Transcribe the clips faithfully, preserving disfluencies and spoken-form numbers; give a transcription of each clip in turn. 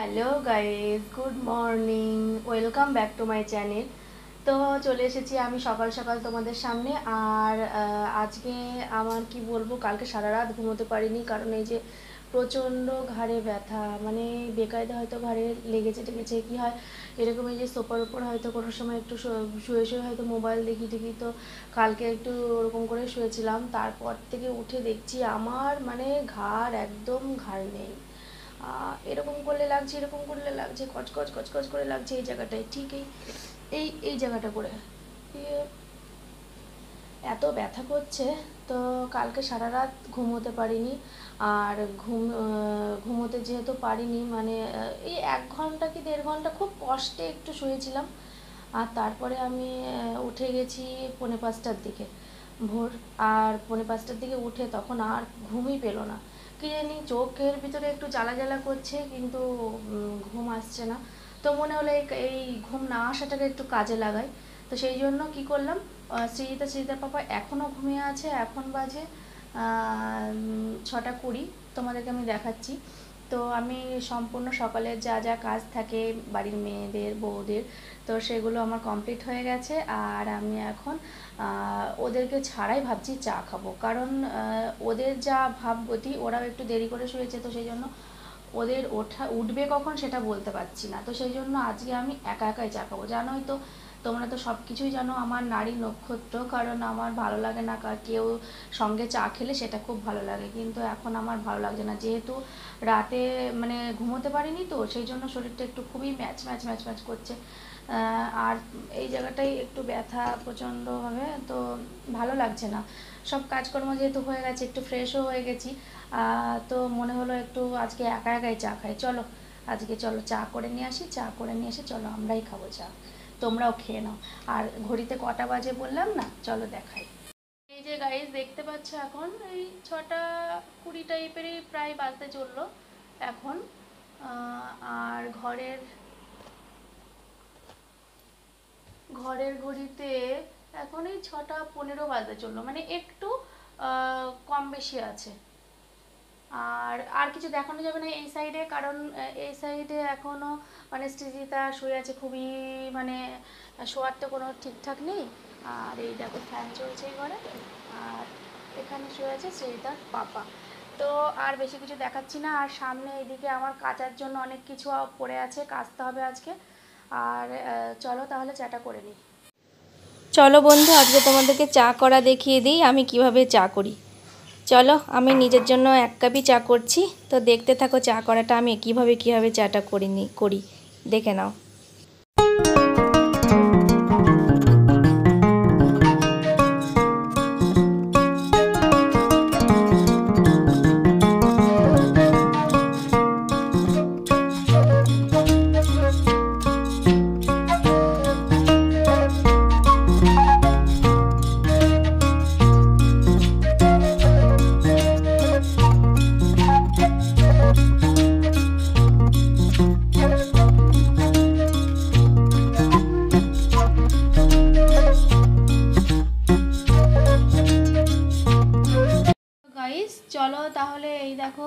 Hello guys good morning welcome back to my channel. तो चले एसेছি सकाल सकाल तुम्हारे सामने और आज के आमार की बोलबो कालके सारा रात घुमोते पारिनी कारण ये प्रचंड घाड़े व्यथा माने बेकायदा होयतो घाड़े लेगेছে টেগেছে कि হয় এরকম এই যে সোফার উপর হয়তো কোনো সময় একটু শুয়ে শুয়ে হয়তো মোবাইল দেখি দেখি তো কালকে একটু এরকম করে শুয়েছিলাম তারপর থেকে উঠে দেখছি আমার মানে ঘাড় একদম ঘাড় নেই এরকম করলে লাগছে এরকম করলে লাগছে কচকচ কচকচ করে লাগছে এই জায়গাটায় ঠিক এই এই জায়গাটা করে এত ব্যথা করছে তো কালকে সারা রাত ঘুমোতে পারিনি আর ঘুম ঘুমোতে যেহেতু পারিনি মানে এই এক ঘন্টা কি দেড় ঘন্টা খুব কষ্টে একটু শুয়েছিলাম আর তারপরে আমি উঠে গেছি পৌনে পাঁচটার দিকে ভোর আর পৌনে পাঁচটার দিকে উঠে তখন আর ঘুমই পেল না कि जानी चोखर भीतर एक जला जला करूँ घुम आसना तो मन हल घुम ना आसाटा एक काजे लागाई तो से ही करलम श्रीजिता श्रीजितार पापा एखो घुमे आखन बजे छटा कुड़ी तुम्हारे हमें देखा तो हमें सम्पूर्ण सकाले जा जा काज थाके बाड़ीर मेयेदेर बौदेर तो सेगुलो आमार कमप्लीट हो गेछे आर आमी एखन ओदेरके छाड़ाई भाबछि चा खाबो कारण ओदेर जा भाबगति ओराओ एकटु देरी करे शुएछे तो सेई जोन्नो ओदेर ओठा उठबे कखन सेटा बोलते पारछि ना तो सेई जोन्नो आजके आमी एका एकाई चा खाबो जानोई तो তোমরা তো সব কিছুই জানো আমার নারী নক্ষত্র কারণ আমার ভালো লাগে না কেউ সঙ্গে চা খেলে সেটা খুব ভালো লাগে কিন্তু এখন আমার ভালো লাগছে না যেহেতু রাতে মানে ঘুমোতে পারিনি তো সেই জন্য শরীরটা একটু খুবই ম্যাচ ম্যাচ ম্যাচ ম্যাচ করছে আর এই জায়গাটাই একটু ব্যথা প্রচণ্ডভাবে তো ভালো লাগছে না সব কাজকর্ম যেহেতু হয়ে গেছে একটু ফ্রেশও হয়ে গেছি তো মনে হলো একটু আজকে একা একাই চা খাই চলো আজকে চলো চা করে নিয়ে আসি চা করে নিয়ে এসে চলো আমরাই খাবো চা তোমরাও খেয়ে নাও আর ঘড়িতে কটা বাজে বললাম না চলো দেখাই এই যে গাইস দেখতে পাচ্ছ এখন এই ছটা কুড়ি টাইপেরই প্রায় বাজতে চললো এখন আর ঘরের ঘরের ঘড়িতে এখন এই ছটা পনেরো বাজতে চললো মানে একটু কম বেশি আছে আর আর কিছু দেখানো যাবে না এই সাইডে কারণ এই সাইডে এখনো মানে শ্রীজিতা শুয়ে আছে খুবই মানে শোয়ার তো কোনো ঠিকঠাক নেই আর এই দেখো ফ্যান চলছে ঘরে আর এখানে শুয়ে আছে শ্রীজিতার পাপা তো আর বেশি কিছু দেখাচ্ছি না আর সামনে এইদিকে আমার কাচার জন্য অনেক কিছু পড়ে আছে কাচতে হবে আজকে আর চলো তাহলে চাটা করে নিই চলো বন্ধু আজকে তোমাদেরকে চা করা দেখিয়ে দিই আমি কিভাবে চা করি चलो आमी निजेर जोन्नो एक कपई चा करछि तो देखते थाको चा कराटा आमी किभाबे किभाबे चाटा करिनी करी देखे नाओ चलो ताहले ए देखो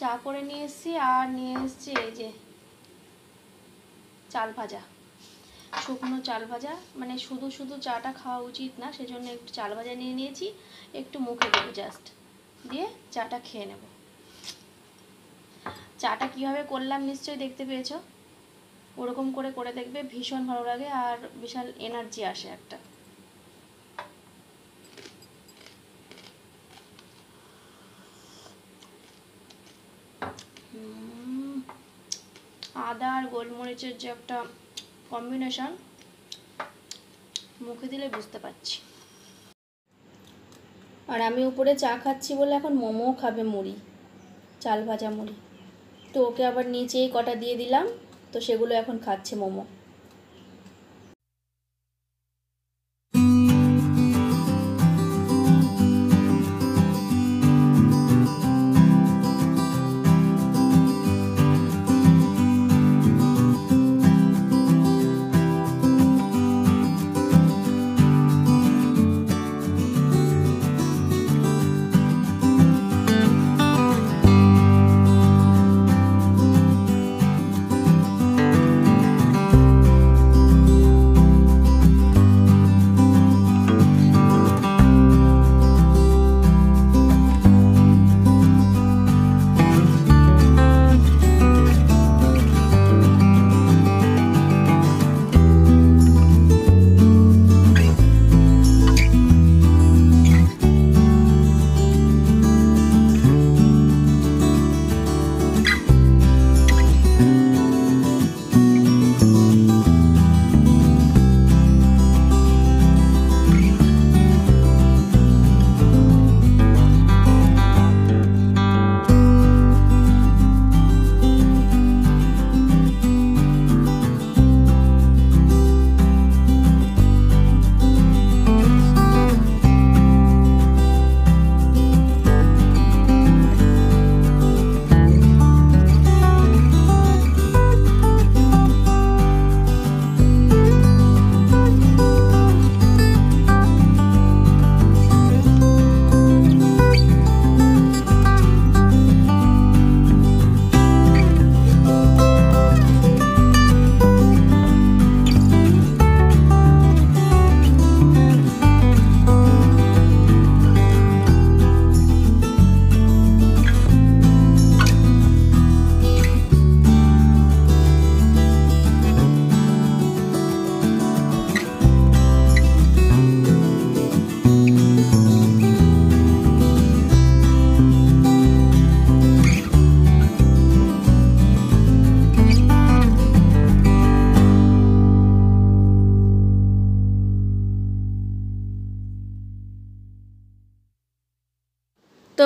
चा करे निये एसेछि आर निये एसेछि ए जे चाल भाजा शुकनो चाल भाजा माने शुधु शुधु चाटा खावा उचित ना सेजोन्नो एकटु चाल भाजा निये नियेछि एकटु मुखे देब जस्ट दिये चाटा खेये नेब चाटा किभाबे करलाम निश्चयई देखते पेयेछो ओरकम करे करे देखबे भीषण भालो लागे आर विशाल एनार्जी आसे एकटा आदा और गोलमरिचर जो एक कम्बिनेशन मुखे दिले बुझते पारछि और आमी ऊपर चा खाच्छि बोले एखन मोमो खाबे मुड़ी चाल भाजा मुड़ी तो ओके आबार नीचे कटा दिए दिलाम तो सेगुलो एखन खाच्छे मोमो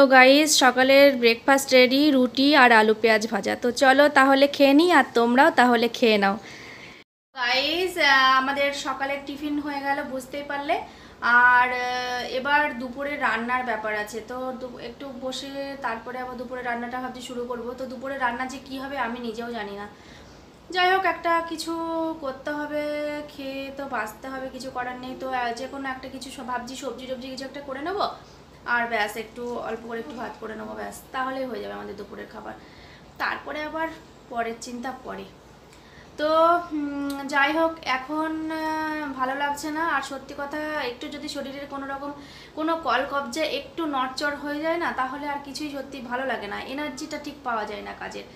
तो गाइस सकालेर ब्रेकफास्ट रेडी रुटी और आलू पेঁয়াজ भाजा। तो चलो ताहले खेये नि और तोमराओ ताहले खेये नाओ। गाइस आमादेर सकालेर टिफिन हये गेलो बुझतेई पारले और एबार दुपुरे रान्नार ब्यापार आछे। तो एकटु बसे तारपरे आबार दुपुरे रान्नाटा भाबछि शुरू करब। तो दुपुरे रान्ना जे कि होबे आमि निजेओ जानि ना। যাই হোক একটা কিছু করতে হবে, খেয়ে তো বাঁচতে হবে, কিছু করার নেই। তো যে কোনো একটা কিছু ভাবছি সবজি টবজি কিছু একটা করে নেব আর ব্যাস একটু অল্প করে একটু ভাত করে নেব, ব্যাস তাহলেই হয়ে যাবে আমাদের দুপুরের খাবার। তারপরে আবার পরের চিন্তা পরে। তো যাই হোক এখন ভালো লাগছে না আর সত্যি কথা একটু যদি শরীরের কোনো রকম কোনো কল কবজা একটু নড়চড় হয়ে যায় না তাহলে আর কিছুই সত্যি ভালো লাগে না, এনার্জিটা ঠিক পাওয়া যায় না কাজের।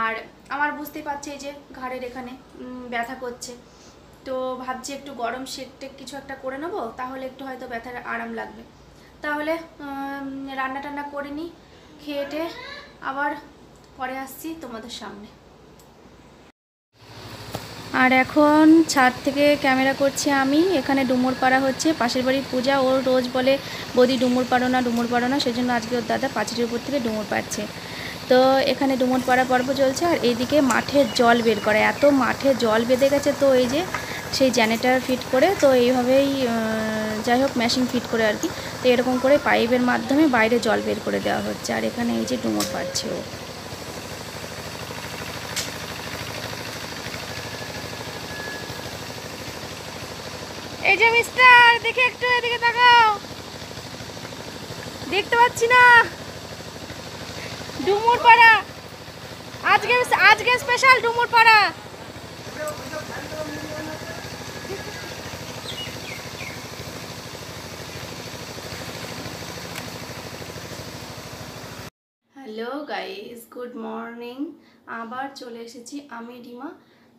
আর আমার বুঝতে পারছি যে ঘাড়ের এখানে ব্যথা করছে। তো ভাবছি একটু গরম শেক টেক কিছু একটা করে নেব, তাহলে একটু হয়তো ব্যথার আরাম লাগবে। তাহলে রান্না টান্না করে নিই, খেয়েটে আবার পরে আসছি তোমাদের সামনে। আর এখন ছাদ থেকে ক্যামেরা করছি আমি। এখানে ডুমুর পাড়া হচ্ছে, পাশের বাড়ির পূজা। ওর রোজ বলে বৌদি ডুমুর পাড়ো না ডুমুর পাড়ো না, সেজন্য আজকে ওর দাদা পাঁচিলের উপর থেকে ডুমুর পাড়ছে। তো এখানে ডুমুর পাড়া পর্ব চলছে। আর এইদিকে মাঠে জল বের করে, এত মাঠে জল বেঁধে গেছে। তো এই যে সেই জেনারেটর ফিট করে, তো এইভাবেই যাই হোক মেশিন ফিট করে আর কি। তো এরকম করে পাইপের মাধ্যমে বাইরে জল বের করে দেওয়া হচ্ছে। আর এখানে এই যে ডুমুর পাড়ছে ও। এই যে মিস্টার দেখে একটু এদিকে তাকাও, দেখতে পাচ্ছি না। ডুমুর পাড়া আজকে আজকে স্পেশাল ডুমুর পাড়া। Hello guys, good morning. আবার চলে এসেছি আমি রিমা।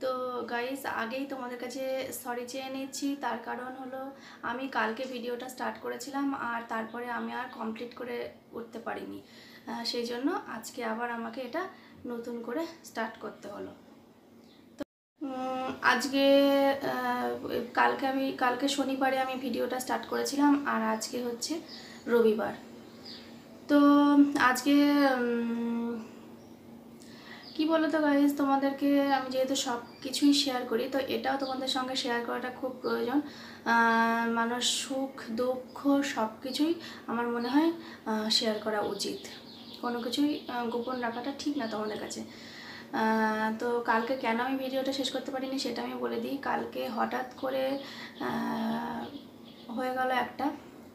তো গাইস আগেই তোমাদের কাছে সরি চেয়ে নিচ্ছি, তার কারণ হলো আমি কালকে ভিডিওটা স্টার্ট করেছিলাম আর তারপরে আমি আর কমপ্লিট করে উঠতে পারিনি, সেই জন্য আজকে আবার আমাকে এটা নতুন করে স্টার্ট করতে হলো। তো আজকে কালকে আমি কালকে শনিবারে আমি ভিডিওটা স্টার্ট করেছিলাম আর আজকে হচ্ছে রবিবার। তো আজকে কি বলো তো গাইজ, তোমাদেরকে আমি যেহেতু সব কিছুই শেয়ার করি তো এটাও তোমাদের সঙ্গে শেয়ার করাটা খুব প্রয়োজন। মানুষ সুখ দুঃখ সব কিছুই আমার মনে হয় শেয়ার করা উচিত, কোনো কিছুই গোপন রাখাটা ঠিক না তোমাদের কাছে। তো কালকে কেন আমি ভিডিওটা শেষ করতে পারিনি সেটা আমি বলে দিই। কালকে হঠাৎ করে হয়ে গেল একটা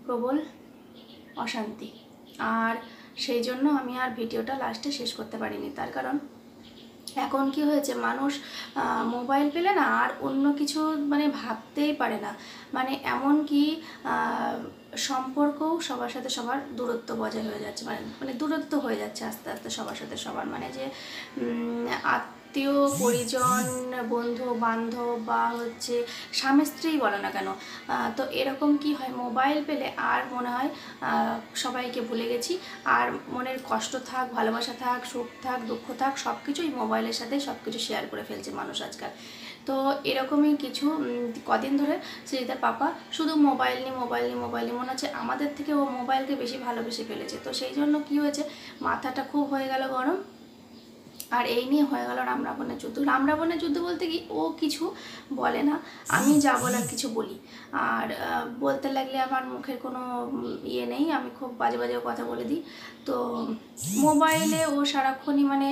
প্রবল অশান্তি, আর সেই জন্য আমি আর ভিডিওটা লাস্টে শেষ করতে পারিনি। তার কারণ এখন কি হয়েছে, মানুষ মোবাইল পেলে না আর অন্য কিছু মানে ভাবতেই পারে না, মানে এমন কি সম্পর্কও সবার সাথে সবার দূরত্ব বজায় হয়ে যাচ্ছে, মানে মানে দূরত্ব হয়ে যাচ্ছে আস্তে আস্তে সবার সাথে সবার, মানে যে আত্মীয় পরিজন বন্ধু বান্ধব বা হচ্ছে স্বামী স্ত্রী বলো না কেন। তো এরকম কি হয় মোবাইল পেলে আর মনে হয় সবাইকে ভুলে গেছি, আর মনের কষ্ট থাক ভালোবাসা থাক সুখ থাক দুঃখ থাক সব কিছুই মোবাইলের সাথে সব কিছু শেয়ার করে ফেলছে মানুষ আজকাল। তো এরকমই কিছু কদিন ধরে সৃজিতার পাপা শুধু মোবাইল নিয়ে মোবাইল নিয়ে মোবাইল নিয়ে মনে হচ্ছে আমাদের থেকে ও মোবাইলকে বেশি ভালোবেসে ফেলেছে। তো সেই জন্য কী হয়েছে, মাথাটা খুব হয়ে গেল গরম, আর এই নিয়ে হয়ে গেল রামরাবণের যুদ্ধ। রামরাবণের যুদ্ধ বলতে কি, ও কিছু বলে না, আমি যা বলার কিছু বলি, আর বলতে লাগলে আমার মুখের কোনো ইয়ে নেই, আমি খুব বাজে বাজে কথা বলে দিই। তো মোবাইলে ও সারাক্ষণই মানে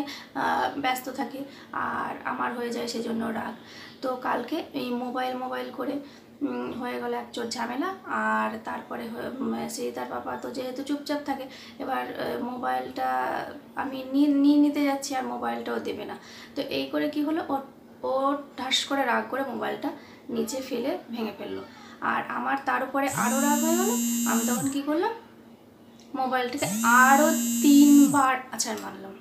ব্যস্ত থাকে আর আমার হয়ে যায় সেজন্য রাগ। তো কালকে এই মোবাইল মোবাইল করে হয়ে গেল এক চোর ঝামেলা। আর তারপরে সেই তার বাবা তো যেহেতু চুপচাপ থাকে, এবার মোবাইলটা আমি নিয়ে নিতে যাচ্ছি আর মোবাইলটাও দেবে না। তো এই করে কি হলো, ও ও ঠাস করে রাগ করে মোবাইলটা নিচে ফেলে ভেঙে ফেললো, আর আমার তার উপরে আরও রাগ হয়ে গেলো। আমি তখন কী করলাম, মোবাইলটাকে আরও তিনবার আছাড় মারলাম,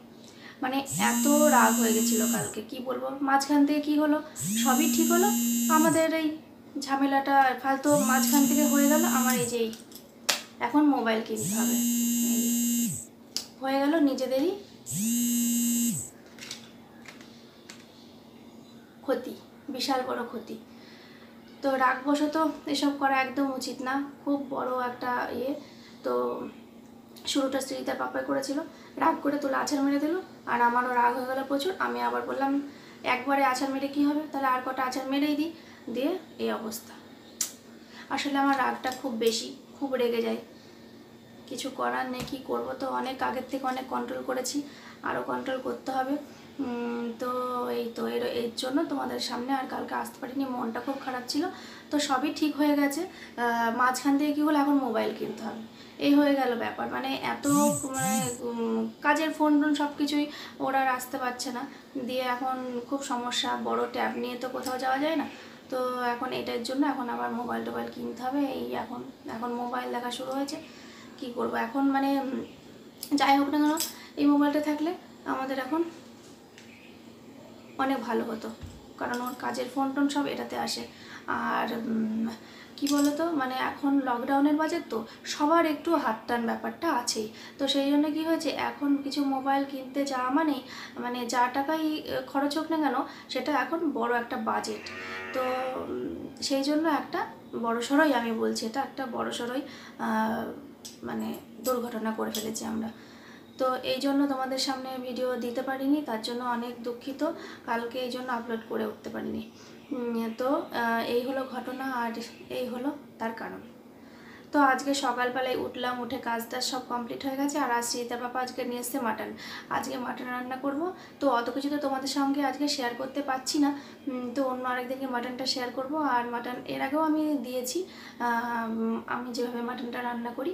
মানে এত রাগ হয়ে গেছিলো কালকে কি বলবো। মাঝখান থেকে কী হলো, সবই ঠিক হলো, আমাদের এই ঝামেলাটা ফালতু মাঝখান থেকে হয়ে গেল। আমার এই যে এখন মোবাইল কিনতে হবে হয়ে গেল নিজেদেরই ক্ষতি, বিশাল বড় ক্ষতি। তো রাগ বশত এসব করা একদম উচিত না, খুব বড় একটা ইয়ে। তো शुरूटा स्थिति पापा कर राग कर तुला आछाड़ मेरे दिल और हमारो राग हो गल प्रचुर हमें आबार बोललाम एक बारे आछाड़ मेरे कि होबे ताहले आर कटा आछाड़ मेरे दी दिए ये अवस्था आसले आमार रागटा खूब बेशी खूब रेगे जाए किछु करार नेই कि करब तो अनेक आगे थेके अनेक कंट्रोल करेছি आरो कंट्रोल करते होबे तो এই তো এর এর জন্য তোমাদের সামনে আর কালকে আসতে পারিনি মনটা খুব খারাপ ছিল তো সবই ঠিক হয়ে গেছে মাঝখান থেকে কি হলো এখন মোবাইল কিনতে হবে এই হয়ে গেল ব্যাপার মানে এত মানে কাজের ফোন টোন সবকিছুই ওরা রাখতে পারছে না দিয়ে এখন খুব সমস্যা বড় ট্যাব নিয়ে তো কোথাও যাওয়া যায় না তো এখন এটার জন্য এখন আবার মোবাইল টোবাইল কিনতে হবে এই এখন এখন মোবাইল দেখা শুরু হয়েছে কি করব এখন মানে যাই হোক না কেন এই মোবাইলটা থাকলে আমাদের এখন अनेक भलो हतो कारण और काजेर फोन टोन सब एटाते आसे और कि बोलो तो मैं एखन लकडाउनेर बजट तो सबार एकटू हाथ टान ब्यापारटा आछे तो सेई जोन्नो कि होयेछे एखन किछु मोबाइल किनते जावा माने माने जा टाकाई खरच होक ना केन सेटा एखन बड़ो एकटा बजेट तो सेई जोन्नो एकटा बड़सड़ोई आमी बोलछि एटा एकटा बड़सड़ोई माने दुर्घटना करे फेलेछि आमरा तो এই জন্য তোমাদের সামনে ভিডিও দিতে পারিনি তার জন্য অনেক দুঃখিত কালকে এই জন্য আপলোড করে উঠতে পারিনি তো এই হলো ঘটনা আর এই হলো তার কারণ তো আজকে সকালবেলায় উঠলাম উঠে কাজটা সব কমপ্লিট হয়ে গেছে আর আজকে তার বাবা আজকে নিয়ে এসেছে মাটন আজকে মাটন রান্না করব তো অত কিছু তো তোমাদের সঙ্গে আজকে শেয়ার করতে পারছি না তো অন্য আরেকদিনকে মাটনটা শেয়ার করব আর মাটন এর আগেও আমি দিয়েছি আমি যেভাবে মাটনটা রান্না করি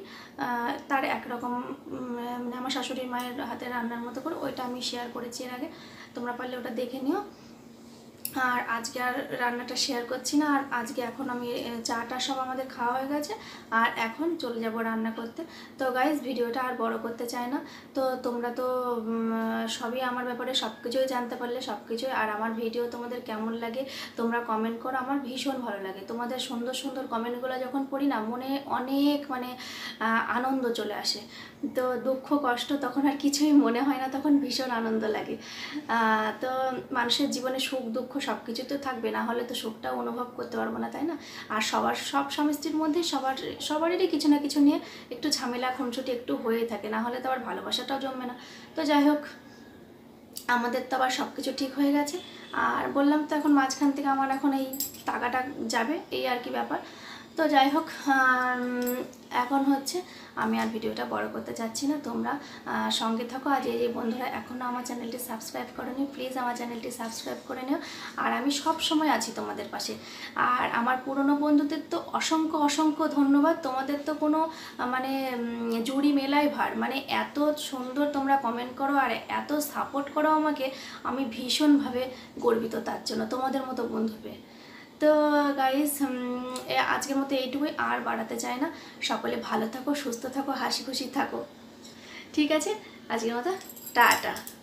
তার একরকম আমার শাশুড়ির মায়ের হাতে রান্নার মতো করে ওইটা আমি শেয়ার করেছি এর আগে তোমরা পারলে ওটা দেখে নিও আর আজকে আর রান্নাটা শেয়ার করছি না আর আজকে এখন আমি চাটা সব আমাদের খাওয়া হয়ে গেছে আর এখন চলে যাব রান্না করতে তো গাইস ভিডিওটা আর বড় করতে চাই না তো তোমরা তো সবই আমার ব্যাপারে সব কিছুই জানতে পারলে সব কিছুই আর আমার ভিডিও তোমাদের কেমন লাগে তোমরা কমেন্ট করো আমার ভীষণ ভালো লাগে তোমাদের সুন্দর সুন্দর কমেন্টগুলো যখন পড়ি না মনে অনেক মানে আনন্দ চলে আসে তো দুঃখ কষ্ট তখন আর কিছুই মনে হয় না তখন ভীষণ আনন্দ লাগে তো মানুষের জীবনে সুখ দুঃখ सब किछु तो थाकबे ना होले तो सुखटा अनुभव करते पारबो ना ताई ना आर सबार सब समस्तिर मध्य सबार सबारेरई किछु ना किछु निये एकटु झामेला खुंटछुटी एकटु होये थाके ना होले तो आर भालोबासाटाओ जमबे ना तो जाई होक आमादेर तो आर सब किछु ठीक होये गेछे आर बोललाम तो एखन माझखान थेके आमार एखन एई टाकाटा जाबे एई आर कि ब्यापार তো যাই হোক এখন হচ্ছে আমি আর ভিডিওটা বড় করতে যাচ্ছি না তোমরা সঙ্গে থাকো আর এই যে বন্ধুরা এখনো আমার চ্যানেলটি সাবস্ক্রাইব করোনি প্লিজ আমার চ্যানেলটি সাবস্ক্রাইব করে নিও আর আমি সব সময় আছি তোমাদের পাশে আর আমার পুরনো বন্ধুদের তো অসংখ্য অসংখ্য ধন্যবাদ তোমাদের তো কোনো মানে জুড়ি মেলায় ভার মানে এত সুন্দর তোমরা কমেন্ট করো আর এত সাপোর্ট করো আমাকে আমি ভীষণভাবে গর্বিত তার জন্য তোমাদের মতো বন্ধু পেয়ে তো গাইস আজকের মতো এইটুকুই আর বাড়াতে চাই না সকলে ভালো থাকো সুস্থ থাকো হাসি খুশি থাকো ঠিক আছে আজকের মতো টাটা।